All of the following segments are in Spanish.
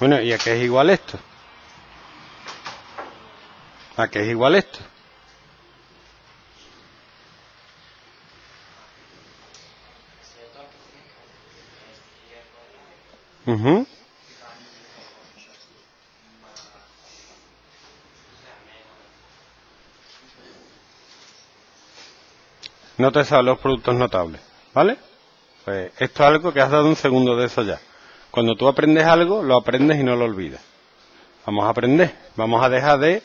Bueno, ¿y a qué es igual esto? ¿A qué es igual esto? Uh-huh. No te sabes los productos notables, ¿vale? Pues esto es algo que has dado un segundo de eso ya. Cuando tú aprendes algo, lo aprendes y no lo olvidas. Vamos a aprender, vamos a dejar de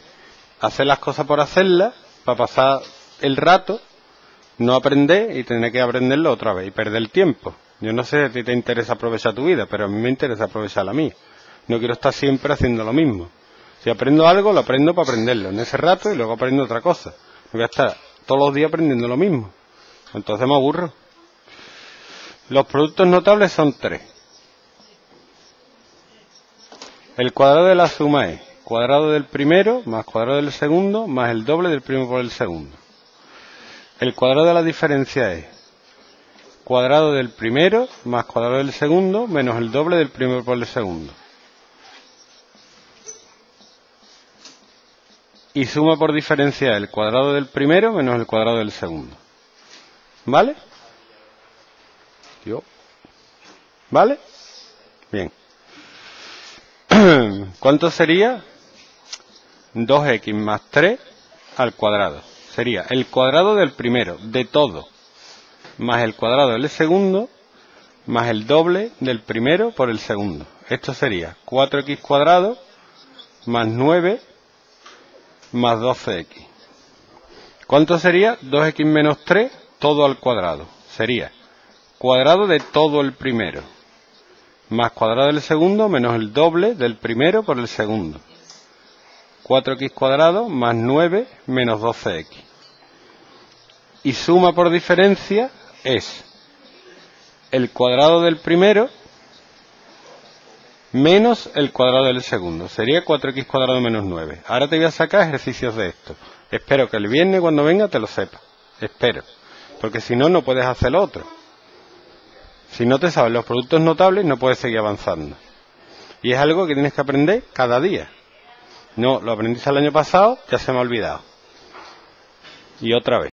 hacer las cosas por hacerlas, para pasar el rato, no aprender y tener que aprenderlo otra vez y perder el tiempo. Yo no sé si a ti te interesa aprovechar tu vida, pero a mí me interesa aprovechar la mía. No quiero estar siempre haciendo lo mismo. Si aprendo algo, lo aprendo para aprenderlo en ese rato y luego aprendo otra cosa. Voy a estar todos los días aprendiendo lo mismo. Entonces me aburro. Los productos notables son 3. El cuadrado de la suma es cuadrado del primero más cuadrado del segundo más el doble del primero por el segundo. El cuadrado de la diferencia es cuadrado del primero más cuadrado del segundo menos el doble del primero por el segundo. Y suma por diferencia el cuadrado del primero menos el cuadrado del segundo. ¿Vale? ¿Vale? Bien. ¿Cuánto sería? 2x más 3 al cuadrado. Sería el cuadrado del primero, de todo, más el cuadrado del segundo, más el doble del primero por el segundo. Esto sería 4x cuadrado más 9 más 12x. ¿Cuánto sería? 2x menos 3, todo al cuadrado. Sería cuadrado de todo el primero, más cuadrado del segundo, menos el doble del primero por el segundo. 4x cuadrado más 9 menos 12x. Y suma por diferencia es el cuadrado del primero menos el cuadrado del segundo. Sería 4x cuadrado menos 9. Ahora te voy a sacar ejercicios de esto. Espero que el viernes cuando venga te lo sepas. Espero. Porque si no, no puedes hacer lo otro. Si no te sabes los productos notables, no puedes seguir avanzando. Y es algo que tienes que aprender cada día. No, lo aprendiste el año pasado, ya se me ha olvidado. Y otra vez.